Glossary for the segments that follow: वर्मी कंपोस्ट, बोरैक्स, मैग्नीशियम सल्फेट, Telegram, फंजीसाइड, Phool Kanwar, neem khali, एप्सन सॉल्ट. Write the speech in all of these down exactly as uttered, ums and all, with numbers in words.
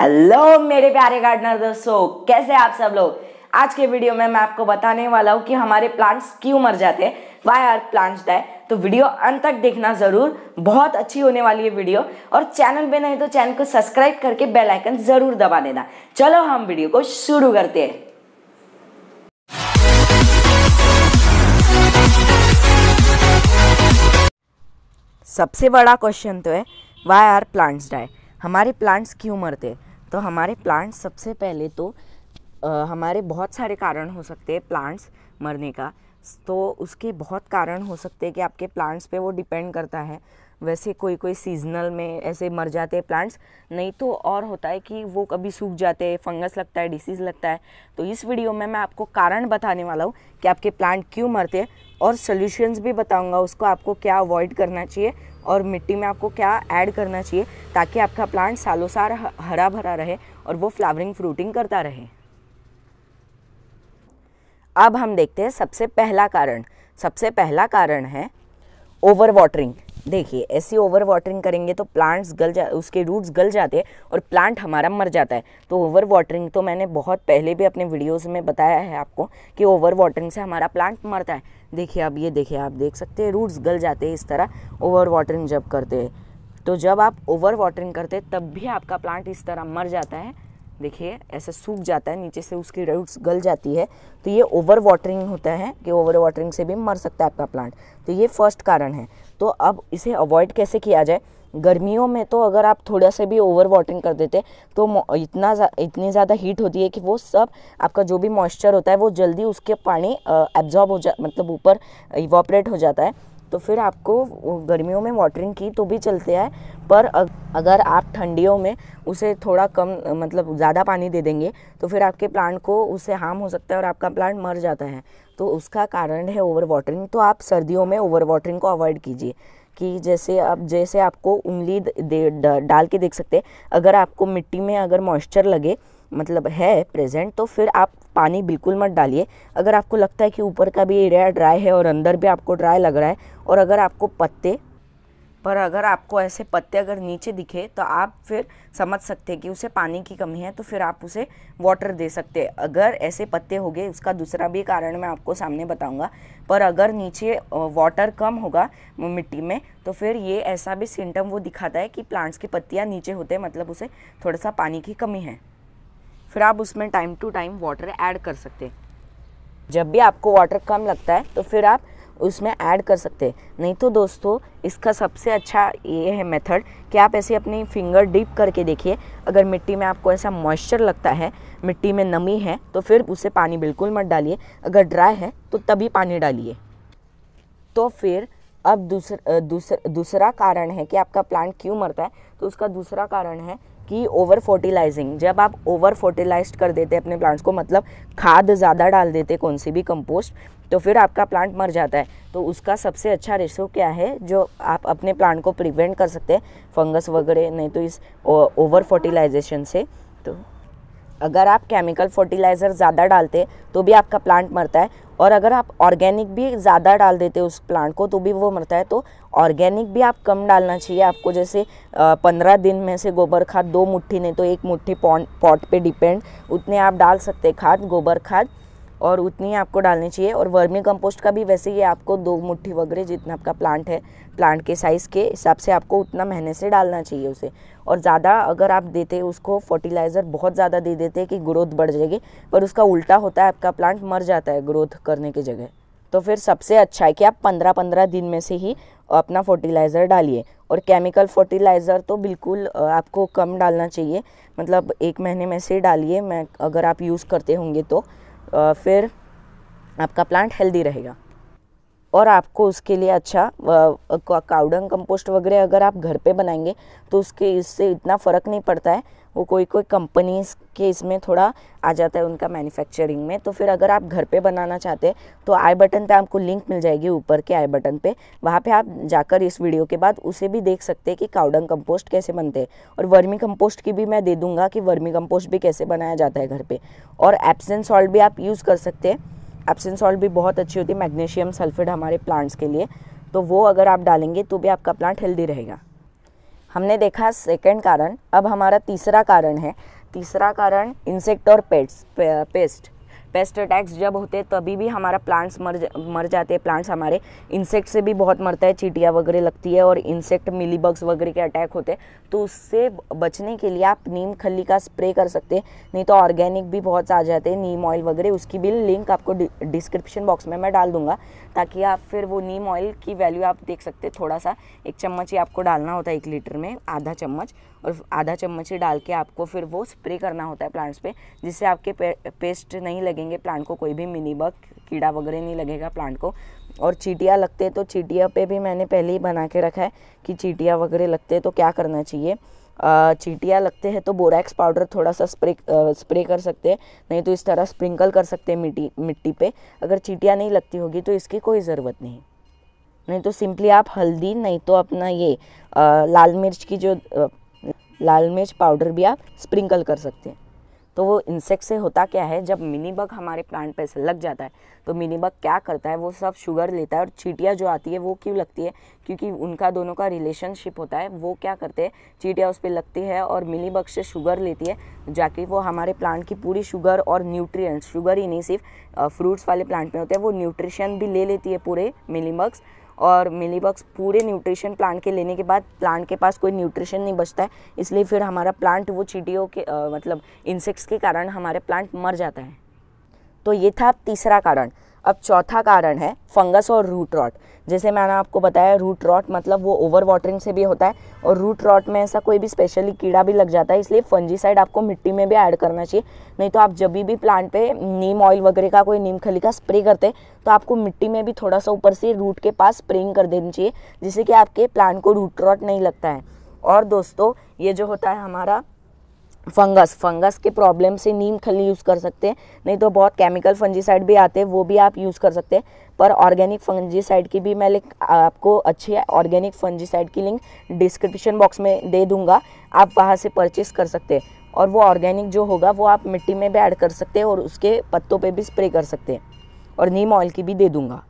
Hello मेरे प्यारे gardener दोस्तों, कैसे आप सब लोग। आज के वीडियो में मैं आपको बताने वाला हूँ कि हमारे प्लांट्स क्यों मर जाते हैं, वाई आर प्लांट्स डाई। तो वीडियो अंत तक देखना ज़रूर, बहुत अच्छी होने वाली है वीडियो। और चैनल पे नहीं तो चैनल को सब्सक्राइब करके बेल आइकन ज़रूर दबा देना। चलो हम वीडियो को शुरू करते हैं। सबसे बड़ा क्वेश्चन तो है वाई आर प्लांट्स डाई, हमारे प्लांट्स क्यों मरते। तो हमारे प्लांट्स सबसे पहले तो आ, हमारे बहुत सारे कारण हो सकते हैं प्लांट्स मरने का। तो उसके बहुत कारण हो सकते हैं कि आपके प्लांट्स पे वो डिपेंड करता है। वैसे कोई कोई सीजनल में ऐसे मर जाते हैं प्लांट्स, नहीं तो और होता है कि वो कभी सूख जाते हैं, फंगस लगता है, डिसीज़ लगता है। तो इस वीडियो में मैं आपको कारण बताने वाला हूँ कि आपके प्लांट क्यों मरते हैं और सॉल्यूशंस भी बताऊँगा उसको, आपको क्या अवॉइड करना चाहिए और मिट्टी में आपको क्या ऐड करना चाहिए ताकि आपका प्लांट सालों साल हरा भरा रहे और वो फ्लावरिंग फ्रूटिंग करता रहे। अब हम देखते हैं सबसे पहला कारण। सबसे पहला कारण है ओवर वाटरिंग। देखिए, ऐसी ओवर वाटरिंग करेंगे तो प्लांट्स गल जा उसके रूट्स गल जाते हैं और प्लांट हमारा मर जाता है। तो ओवर वाटरिंग तो मैंने बहुत पहले भी अपने वीडियोस में बताया है आपको कि ओवर वाटरिंग से हमारा प्लांट मरता है। देखिए, अब ये देखिए, आप देख सकते हैं रूट्स गल जाते हैं इस तरह ओवर वाटरिंग जब करते हैं। तो जब आप ओवर वाटरिंग करते हैं तब भी आपका प्लांट इस तरह मर जाता है। देखिए, ऐसा सूख जाता है, नीचे से उसकी रूट्स गल जाती है। तो ये ओवर वाटरिंग होता है कि ओवर वाटरिंग से भी मर सकता है आपका प्लांट। तो ये फर्स्ट कारण है। तो अब इसे अवॉइड कैसे किया जाए। गर्मियों में तो अगर आप थोड़ा सा भी ओवर वाटरिंग कर देते तो इतना इतनी ज़्यादा हीट होती है कि वो सब आपका जो भी मॉइस्चर होता है वो जल्दी उसके पानी एब्जॉर्ब हो जा मतलब ऊपर इवापोरेट हो जाता है। तो फिर आपको गर्मियों में वाटरिंग की तो भी चलते हैं, पर अगर आप ठंडियों में उसे थोड़ा कम मतलब ज़्यादा पानी दे देंगे तो फिर आपके प्लांट को उससे हार्म हो सकता है और आपका प्लांट मर जाता है। तो उसका कारण है ओवर वाटरिंग। तो आप सर्दियों में ओवर वाटरिंग को अवॉइड कीजिए। कि जैसे आप जैसे आपको उंगली दे डाल के देख सकते हैं, अगर आपको मिट्टी में अगर मॉइस्चर लगे मतलब है प्रेजेंट तो फिर आप पानी बिल्कुल मत डालिए। अगर आपको लगता है कि ऊपर का भी एरिया ड्राई है और अंदर भी आपको ड्राई लग रहा है, और अगर आपको पत्ते पर अगर आपको ऐसे पत्ते अगर नीचे दिखे तो आप फिर समझ सकते हैं कि उसे पानी की कमी है, तो फिर आप उसे वाटर दे सकते हैं। अगर ऐसे पत्ते हो गए, उसका दूसरा भी कारण मैं आपको सामने बताऊंगा, पर अगर नीचे वाटर कम होगा मिट्टी में तो फिर ये ऐसा भी सिम्टम वो दिखाता है कि प्लांट्स की पत्तियाँ नीचे होते हैं, मतलब उसे थोड़ा सा पानी की कमी है। फिर आप उसमें time to time water add कर सकते हैं। जब भी आपको वाटर कम लगता है तो फिर आप उसमें ऐड कर सकते हैं। नहीं तो दोस्तों, इसका सबसे अच्छा ये है मेथड कि आप ऐसे अपनी फिंगर डीप करके देखिए। अगर मिट्टी में आपको ऐसा मॉइस्चर लगता है, मिट्टी में नमी है, तो फिर उसे पानी बिल्कुल मत डालिए। अगर ड्राई है तो तभी पानी डालिए। तो फिर अब दूसरा दूसर, दूसरा कारण है कि आपका प्लांट क्यों मरता है। तो उसका दूसरा कारण है कि ओवर फर्टिलाइजिंग। जब आप ओवर फर्टिलाइज्ड कर देते हैं अपने प्लांट्स को, मतलब खाद ज़्यादा डाल देते कौन सी भी कंपोस्ट, तो फिर आपका प्लांट मर जाता है। तो उसका सबसे अच्छा रेशो क्या है जो आप अपने प्लांट को प्रिवेंट कर सकते हैं फंगस वगैरह, नहीं तो इस ओवर फर्टिलाइजेशन से। तो अगर आप केमिकल फर्टिलाइज़र ज़्यादा डालते तो भी आपका प्लांट मरता है, और अगर आप ऑर्गेनिक भी ज़्यादा डाल देते उस प्लांट को तो भी वो मरता है। तो ऑर्गेनिक भी आप कम डालना चाहिए। आपको जैसे पंद्रह दिन में से गोबर खाद दो मुट्ठी नहीं तो एक मुट्ठी पॉट पे डिपेंड उतने आप डाल सकते खाद, गोबर खाद, और उतनी आपको डालनी चाहिए। और वर्मी कंपोस्ट का भी वैसे ही आपको दो मुट्ठी वगैरह, जितना आपका प्लांट है प्लांट के साइज़ के हिसाब से आपको उतना महीने से डालना चाहिए उसे। और ज़्यादा अगर आप देते उसको फर्टिलाइज़र बहुत ज़्यादा दे देते कि ग्रोथ बढ़ जाएगी, पर उसका उल्टा होता है, आपका प्लांट मर जाता है ग्रोथ करने की जगह। तो फिर सबसे अच्छा है कि आप पंद्रह पंद्रह दिन में से ही अपना फर्टिलाइज़र डालिए। और केमिकल फर्टिलाइज़र तो बिल्कुल आपको कम डालना चाहिए, मतलब एक महीने में से डालिए मैं अगर आप यूज़ करते होंगे तो। Uh, फिर आपका प्लांट हेल्दी रहेगा। और आपको उसके लिए अच्छा काउडंग कंपोस्ट वगैरह अगर आप घर पे बनाएंगे तो उसके इससे इतना फ़र्क नहीं पड़ता है। वो कोई कोई कंपनीज़ के इसमें थोड़ा आ जाता है उनका मैन्युफैक्चरिंग में। तो फिर अगर आप घर पे बनाना चाहते हैं तो आई बटन पे आपको लिंक मिल जाएगी, ऊपर के आई बटन पे, वहाँ पे आप जाकर इस वीडियो के बाद उसे भी देख सकते हैं कि काउडंग कंपोस्ट कैसे बनते हैं। और वर्मी कंपोस्ट की भी मैं दे दूँगा कि वर्मी कंपोस्ट भी कैसे बनाया जाता है घर पर। और एप्सन सॉल्ट भी आप यूज़ कर सकते हैं। एप्सन सॉल्ट भी बहुत अच्छी होती है, मैग्नीशियम सल्फेट हमारे प्लांट्स के लिए। तो वो अगर आप डालेंगे तो भी आपका प्लांट हेल्दी रहेगा। हमने देखा सेकेंड कारण। अब हमारा तीसरा कारण है, तीसरा कारण इंसेक्ट और पेट्स पेस्ट पेस्ट अटैक्स जब होते तभी भी हमारा प्लांट्स मर जा, मर जाते हैं। प्लांट्स हमारे इंसेक्ट से भी बहुत मरता है, चीटियाँ वगैरह लगती है और इंसेक्ट मिली बग्स वगैरह के अटैक होते हैं। तो उससे बचने के लिए आप नीम खली का स्प्रे कर सकते हैं, नहीं तो ऑर्गेनिक भी बहुत आ जाते हैं नीम ऑयल वगैरह। उसकी भी लिंक आपको डिस्क्रिप्शन बॉक्स में मैं डाल दूँगा, ताकि आप फिर वो नीम ऑयल की वैल्यू आप देख सकते। थोड़ा सा एक चम्मच ही आपको डालना होता है एक लीटर में, आधा चम्मच और आधा चम्मच ही डाल के आपको फिर वो स्प्रे करना होता है प्लांट्स पे, जिससे आपके पे, पेस्ट नहीं लगेंगे प्लांट को, कोई भी मिनी बग कीड़ा वगैरह नहीं लगेगा प्लांट को। और चीटियाँ लगते हैं तो चीटियाँ पे भी मैंने पहले ही बना के रखा है कि चीटियाँ वगैरह लगते हैं तो क्या करना चाहिए। चीटियाँ लगते हैं तो बोरैक्स पाउडर थोड़ा सा स्प्रे स्प्रे कर सकते हैं, नहीं तो इस तरह स्प्रिंकल कर सकते हैं मिट्टी मिट्टी पर। अगर चीटियाँ नहीं लगती होगी तो इसकी कोई ज़रूरत नहीं, नहीं तो सिंपली आप हल्दी, नहीं तो अपना ये लाल मिर्च की जो लाल मिर्च पाउडर भी आप स्प्रिंकल कर सकते हैं। तो वो इंसेक्ट से होता क्या है, जब मिनी बग हमारे प्लांट पे से लग जाता है तो मिनी बग क्या करता है, वो सब शुगर लेता है। और चीटियाँ जो आती है वो क्यों लगती है, क्योंकि उनका दोनों का रिलेशनशिप होता है। वो क्या करते हैं, चीटियाँ उस पर लगती है और मिनी बग से शुगर लेती है, जाके वो हमारे प्लांट की पूरी शुगर और न्यूट्रिएंट्स, शुगर ही नहीं सिर्फ फ्रूट्स वाले प्लांट में होते हैं, वो न्यूट्रिशन भी ले लेती है पूरे मिनी बग्स। और मिलीबग्स पूरे न्यूट्रिशन प्लांट के लेने के बाद प्लांट के पास कोई न्यूट्रिशन नहीं बचता है, इसलिए फिर हमारा प्लांट वो चीटियों के आ, मतलब इंसेक्ट्स के कारण हमारे प्लांट मर जाता है। तो ये था तीसरा कारण। अब चौथा कारण है फंगस और रूट रॉट। जैसे मैंने आपको बताया, रूट रॉट मतलब वो ओवर वाटरिंग से भी होता है, और रूट रॉट में ऐसा कोई भी स्पेशली कीड़ा भी लग जाता है, इसलिए फंजीसाइड आपको मिट्टी में भी ऐड करना चाहिए। नहीं तो आप जब भी प्लांट पे नीम ऑयल वगैरह का, कोई नीम खली का स्प्रे करते तो आपको मिट्टी में भी थोड़ा सा ऊपर से रूट के पास स्प्रेइंग कर देनी चाहिए, जिससे कि आपके प्लांट को रूट रॉट नहीं लगता है। और दोस्तों, ये जो होता है हमारा फंगस, फंगस के प्रॉब्लम से नीम खली यूज़ कर सकते हैं, नहीं तो बहुत केमिकल फंजीसाइड भी आते हैं, वो भी आप यूज़ कर सकते हैं। पर ऑर्गेनिक फंजीसाइड की भी मैं आपको अच्छी ऑर्गेनिक फंजीसाइड की लिंक डिस्क्रिप्शन बॉक्स में दे दूंगा, आप वहां से परचेस कर सकते हैं। और वो ऑर्गेनिक जो होगा वो आप मिट्टी में भी ऐड कर सकते हैं और उसके पत्तों पर भी स्प्रे कर सकते हैं, और नीम ऑयल की भी दे दूँगा।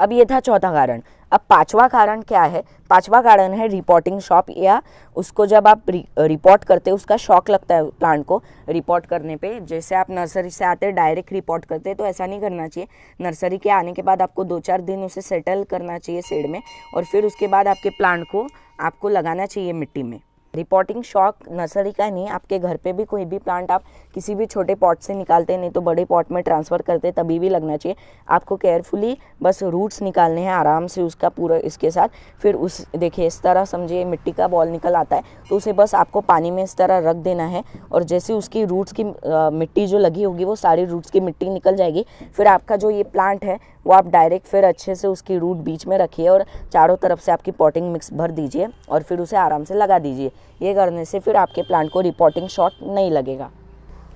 अब ये था चौथा कारण। अब पांचवा कारण क्या है, पांचवा कारण है रिपोर्टिंग शॉक, या उसको जब आप रिपोर्ट करते उसका शॉक लगता है प्लांट को। रिपोर्ट करने पे, जैसे आप नर्सरी से आते डायरेक्ट रिपोर्ट करते तो ऐसा नहीं करना चाहिए। नर्सरी के आने के बाद आपको दो चार दिन उसे सेटल करना चाहिए सेड में, और फिर उसके बाद आपके प्लांट को आपको लगाना चाहिए मिट्टी में। रिपोर्टिंग शॉक नर्सरी का नहीं, आपके घर पे भी कोई भी प्लांट आप किसी भी छोटे पॉट से निकालते, नहीं तो बड़े पॉट में ट्रांसफ़र करते, तभी भी लगना चाहिए। आपको केयरफुली बस रूट्स निकालने हैं आराम से उसका पूरा, इसके साथ। फिर उस देखिए इस तरह समझिए मिट्टी का बॉल निकल आता है, तो उसे बस आपको पानी में इस तरह रख देना है, और जैसे उसकी रूट्स की आ, मिट्टी जो लगी होगी वो सारी रूट्स की मिट्टी निकल जाएगी। फिर आपका जो ये प्लांट है वो आप डायरेक्ट फिर अच्छे से उसकी रूट बीच में रखिए और चारों तरफ से आपकी पॉटिंग मिक्स भर दीजिए और फिर उसे आराम से लगा दीजिए। ये करने से फिर आपके प्लांट को रिपोर्टिंग शॉट नहीं लगेगा।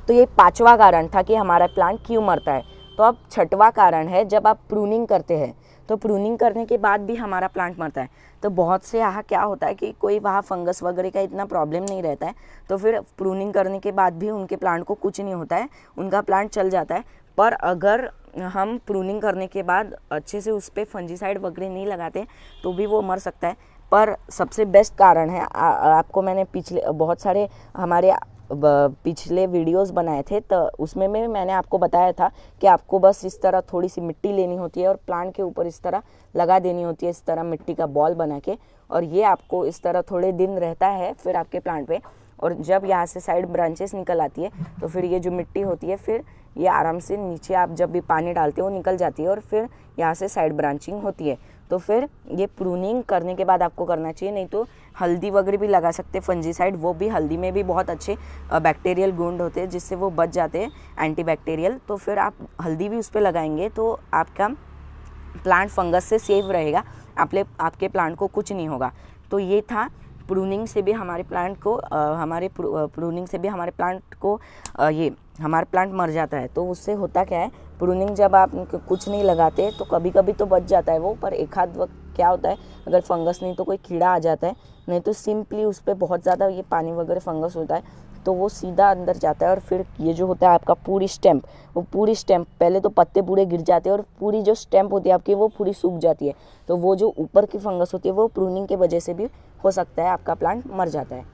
तो ये पांचवा कारण था कि हमारा प्लांट क्यों मरता है। तो अब छठवां कारण है, जब आप प्रूनिंग करते हैं तो प्रूनिंग करने के बाद भी हमारा प्लांट मरता है। तो बहुत से यहाँ क्या होता है कि कोई वहाँ फंगस वगैरह का इतना प्रॉब्लम नहीं रहता है, तो फिर प्रूनिंग करने के बाद भी उनके प्लांट को कुछ नहीं होता है, उनका प्लांट चल जाता है। पर अगर हम प्रूनिंग करने के बाद अच्छे से उस पर फंजीसाइड वगैरह नहीं लगाते तो भी वो मर सकता है। पर सबसे बेस्ट कारण है, आ, आपको मैंने पिछले बहुत सारे हमारे पिछले वीडियोस बनाए थे, तो उसमें में मैंने आपको बताया था कि आपको बस इस तरह थोड़ी सी मिट्टी लेनी होती है और प्लांट के ऊपर इस तरह लगा देनी होती है, इस तरह मिट्टी का बॉल बना के। और ये आपको इस तरह थोड़े दिन रहता है फिर आपके प्लांट पे, और जब यहाँ से साइड ब्रांचेस निकल आती है तो फिर ये जो मिट्टी होती है फिर ये आराम से नीचे आप जब भी पानी डालते हो निकल जाती है, और फिर यहाँ से साइड ब्रांचिंग होती है। तो फिर ये प्रूनिंग करने के बाद आपको करना चाहिए, नहीं तो हल्दी वगैरह भी लगा सकते फंजीसाइड, वो भी हल्दी में भी बहुत अच्छे बैक्टीरियल गुण होते हैं जिससे वो बच जाते हैं, एंटीबैक्टीरियल। तो फिर आप हल्दी भी उस पर लगाएंगे तो आपका प्लांट फंगस से सेफ रहेगा, आपले आपके प्लांट को कुछ नहीं होगा। तो ये था प्रूनिंग से भी हमारे प्लांट को आ, हमारे प्रूनिंग से भी हमारे प्लांट को आ, ये हमारा प्लांट मर जाता है। तो उससे होता क्या है, प्रूनिंग जब आप कुछ नहीं लगाते तो कभी कभी तो बच जाता है वो, पर एक आध वक्त क्या होता है, अगर फंगस नहीं तो कोई कीड़ा आ जाता है, नहीं तो सिंपली उस पर बहुत ज़्यादा ये पानी वगैरह फंगस होता है तो वो सीधा अंदर जाता है। और फिर ये जो होता है आपका पूरी स्टैम्प, वो पूरी स्टैम्प पहले तो पत्ते पूरे गिर जाते हैं और पूरी जो स्टैम्प होती है आपकी वो पूरी सूख जाती है। तो वो जो ऊपर की फंगस होती है वो प्रूनिंग के वजह से भी हो सकता है आपका प्लांट मर जाता है।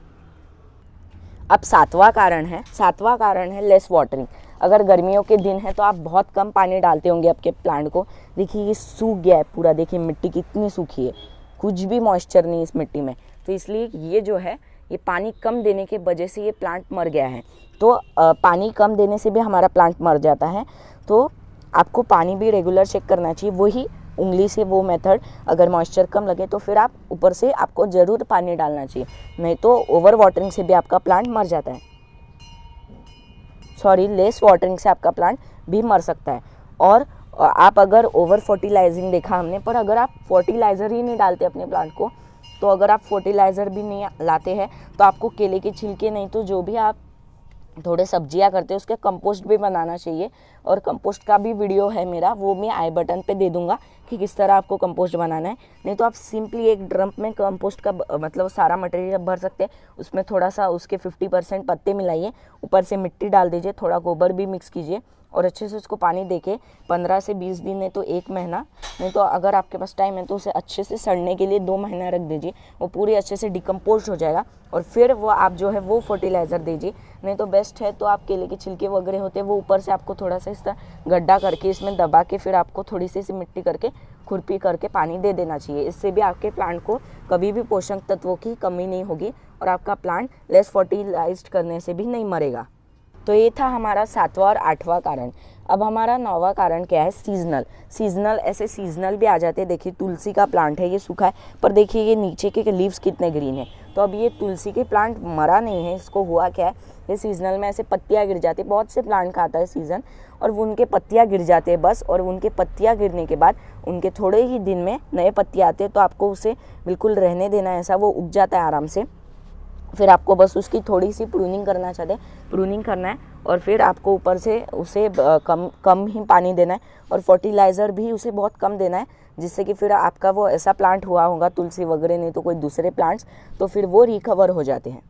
अब सातवां कारण है सातवां कारण है लेस वाटरिंग। अगर गर्मियों के दिन है तो आप बहुत कम पानी डालते होंगे आपके प्लांट को। देखिए ये सूख गया है पूरा, देखिए मिट्टी कितनी सूखी है, कुछ भी मॉइस्चर नहीं इस मिट्टी में। तो इसलिए ये जो है ये पानी कम देने के वजह से ये प्लांट मर गया है। तो आ, पानी कम देने से भी हमारा प्लांट मर जाता है। तो आपको पानी भी रेगुलर चेक करना चाहिए, वही उंगली से वो मेथड। अगर मॉइस्चर कम लगे तो फिर आप ऊपर से आपको ज़रूर पानी डालना चाहिए, नहीं तो ओवर वाटरिंग से भी आपका प्लांट मर जाता है सॉरी लेस वाटरिंग से आपका प्लांट भी मर सकता है। और आप अगर ओवर फर्टिलाइजिंग देखा हमने, पर अगर आप फर्टिलाइज़र ही नहीं डालते अपने प्लांट को, तो अगर आप फर्टिलाइज़र भी नहीं लाते हैं तो आपको केले के छिलके नहीं तो जो भी आप थोड़े सब्जियां करते हैं उसके कंपोस्ट भी बनाना चाहिए। और कंपोस्ट का भी वीडियो है मेरा, वो मैं आई बटन पे दे दूंगा कि किस तरह आपको कंपोस्ट बनाना है। नहीं तो आप सिंपली एक ड्रम में कंपोस्ट का मतलब सारा मटेरियल भर सकते हैं, उसमें थोड़ा सा उसके पचास परसेंट पत्ते मिलाइए, ऊपर से मिट्टी डाल दीजिए, थोड़ा गोबर भी मिक्स कीजिए और अच्छे से उसको पानी देके पंद्रह से बीस दिन, नहीं तो एक महीना, नहीं तो अगर आपके पास टाइम है तो उसे अच्छे से सड़ने के लिए दो महीना रख दीजिए। वो पूरी अच्छे से डिकम्पोज हो जाएगा और फिर वो आप जो है वो फर्टिलाइज़र दीजिए। नहीं तो बेस्ट है तो आप केले के छिलके वगैरह होते हैं वो ऊपर से आपको थोड़ा सा इस तरह गड्ढा करके इसमें दबा के फिर आपको थोड़ी सी मिट्टी करके खुरपी करके पानी दे देना चाहिए। इससे भी आपके प्लांट को कभी भी पोषक तत्वों की कमी नहीं होगी और आपका प्लांट लेस फर्टिलाइज्ड करने से भी नहीं मरेगा। तो ये था हमारा सातवां और आठवां कारण। अब हमारा नौवां कारण क्या है? सीजनल। सीजनल ऐसे सीजनल भी आ जाते हैं। देखिए तुलसी का प्लांट है, ये सूखा है पर देखिए ये नीचे के लीव्स कितने ग्रीन है। तो अब ये तुलसी के प्लांट मरा नहीं है, इसको हुआ क्या है, ये सीजनल में ऐसे पत्तियाँ गिर जाती है। बहुत से प्लांट का आता है सीज़न और वो उनके पत्तियाँ गिर जाते हैं बस, और उनके पत्तियाँ गिरने के बाद उनके थोड़े ही दिन में नए पत्तियाँ आते हैं। तो आपको उसे बिल्कुल रहने देना है, ऐसा वो उग जाता है आराम से। फिर आपको बस उसकी थोड़ी सी प्रूनिंग करना चाहते हैं प्रूनिंग करना है और फिर आपको ऊपर से उसे कम कम ही पानी देना है और फर्टिलाइज़र भी उसे बहुत कम देना है, जिससे कि फिर आपका वो ऐसा प्लांट हुआ होगा तुलसी वगैरह नहीं तो कोई दूसरे प्लांट्स, तो फिर वो रिकवर हो जाते हैं।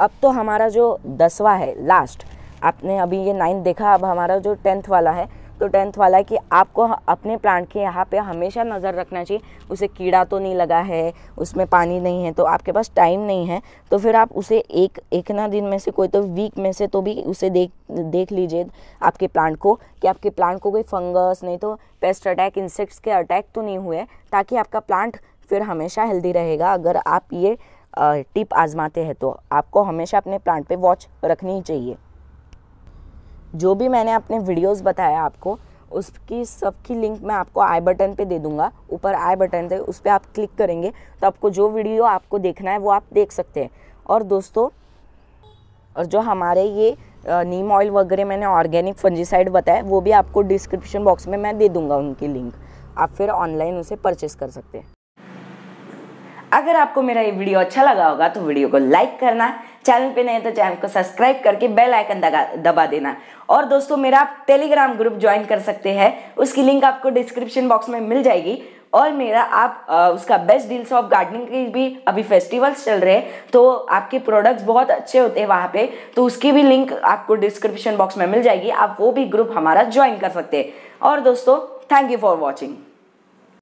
अब तो हमारा जो दसवां है लास्ट, आपने अभी ये नाइन्थ देखा, अब हमारा जो टेंथ वाला है, तो टेंथ वाला है कि आपको अपने प्लांट के यहाँ पे हमेशा नज़र रखना चाहिए, उसे कीड़ा तो नहीं लगा है, उसमें पानी नहीं है। तो आपके पास टाइम नहीं है तो फिर आप उसे एक एक ना दिन में से कोई तो वीक में से तो भी उसे देख देख लीजिए आपके प्लांट को, कि आपके प्लांट को कोई फंगस नहीं तो पेस्ट अटैक, इंसेक्ट्स के अटैक तो नहीं हुए, ताकि आपका प्लांट फिर हमेशा हेल्दी रहेगा। अगर आप ये टिप आजमाते हैं तो आपको हमेशा अपने प्लांट पर वॉच रखनी चाहिए। जो भी मैंने अपने वीडियोस बताया आपको, उसकी सबकी लिंक मैं आपको आई बटन पे दे दूंगा, ऊपर आई बटन पे, उस पर आप क्लिक करेंगे तो आपको जो वीडियो आपको देखना है वो आप देख सकते हैं। और दोस्तों, और जो हमारे ये नीम ऑयल वगैरह मैंने ऑर्गेनिक फंजीसाइड बताया वो भी आपको डिस्क्रिप्शन बॉक्स में मैं दे दूँगा उनकी लिंक, आप फिर ऑनलाइन उसे परचेस कर सकते हैं। अगर आपको मेरा ये वीडियो अच्छा लगा होगा तो वीडियो को लाइक करना, चैनल पे नहीं तो चैनल को सब्सक्राइब करके बेल आइकन दबा देना। और दोस्तों, मेरा आप टेलीग्राम ग्रुप ज्वाइन कर सकते हैं, उसकी लिंक आपको डिस्क्रिप्शन बॉक्स में मिल जाएगी। और मेरा आप आ, उसका बेस्ट डील्स ऑफ गार्डनिंग की भी अभी फेस्टिवल्स चल रहे हैं तो आपके प्रोडक्ट्स बहुत अच्छे होते हैं वहाँ पे, तो उसकी भी लिंक आपको डिस्क्रिप्शन बॉक्स में मिल जाएगी, आप वो भी ग्रुप हमारा ज्वाइन कर सकते हैं। और दोस्तों, थैंक यू फॉर वॉचिंग।